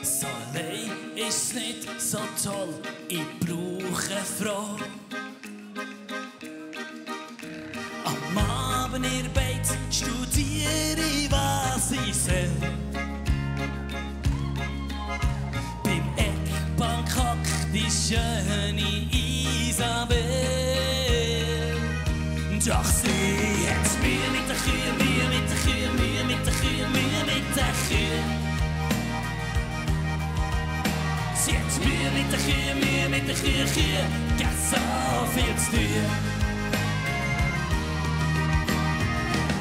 Das allein ist nicht so toll, ich brauche eine Frau. Am Abend in der Beiz studiere ich, was ich soll. Beim Eckpark hockt die schöne Isabel. Doch sie hat's Müeh mit de Chüeh, Müeh mit de Chüeh, Müeh mit de Chüeh, Müeh mit de Chüeh. Sie hat's Müeh mit de Chüeh, Chüeh, gäb so viel zu tun.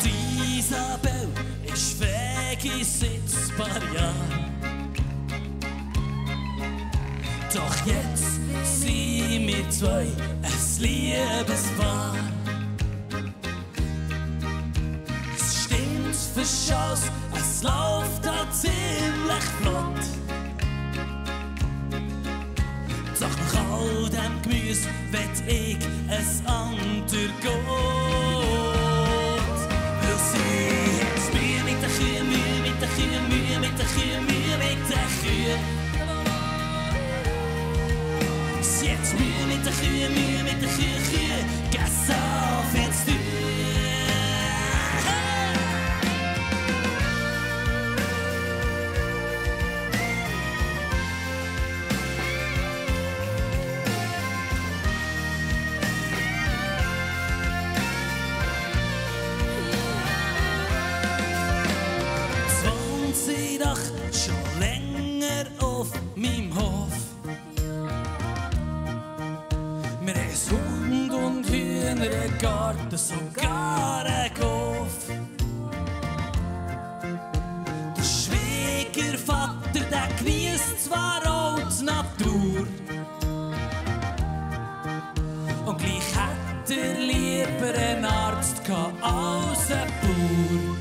Die Isabel ist weg, ich sitz paar Jahre. Doch jetzt sind wir zwei ein Liebespaar. Es stimmt für Schuss, es läuft da ziemlich flott. Doch nach all dem Gemüse wett ich es ander Gott. Weil sie hat's Müeh mit de Chüeh, Müeh mit de Chüeh, Müeh mit de Chüeh, Müeh mit de Chüeh. Sie hat's Müeh mit de Chüeh, Müeh mit de Chüeh, Chüeh, gäb so viel zu tun. Schon länger auf meinem Hof. Wir haben Hund und Hühner, einen Garten, sogar einen Hof. Der Schwiegervater, der genießt zwar auch die Natur. Und gleich hätte er lieber einen Arzt gehabt als einen Bauer.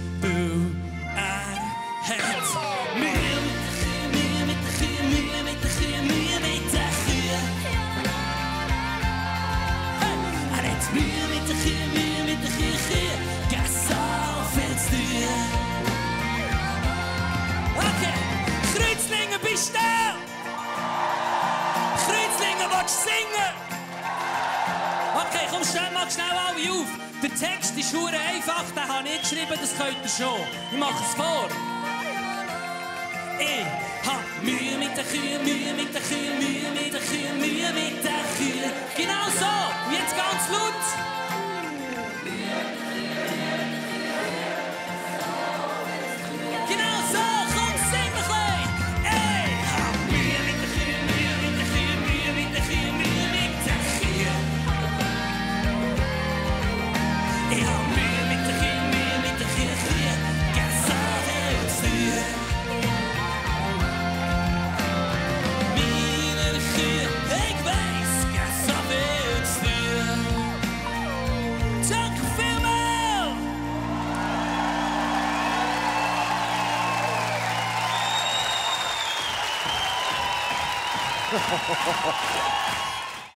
Müeh mit de Chüeh, Chüeh, gäb so viel zu tun. Okay, Kreuzlingen, bist du da? Kreuzlingen, willst du singen? Okay, komm, stell mal schnell alle auf. Der Text ist hure einfach, den habe ich geschrieben, das könnt ihr schon. Ich mache es vor. Ich hab Müeh mit de Chüeh, Müeh mit de Chüeh, Müeh mit de Chüeh, Müeh mit de Chüeh. Genau so, jetzt ganz laut. Ha, ha, ha, ha.